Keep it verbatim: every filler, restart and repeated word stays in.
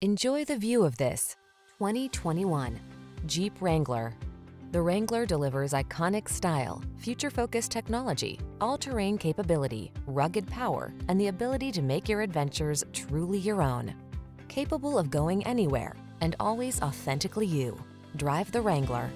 Enjoy the view of this twenty twenty-one Jeep Wrangler. The Wrangler delivers iconic style, future-focused technology, all-terrain capability, rugged power, and the ability to make your adventures truly your own. Capable of going anywhere and always authentically you. Drive the Wrangler.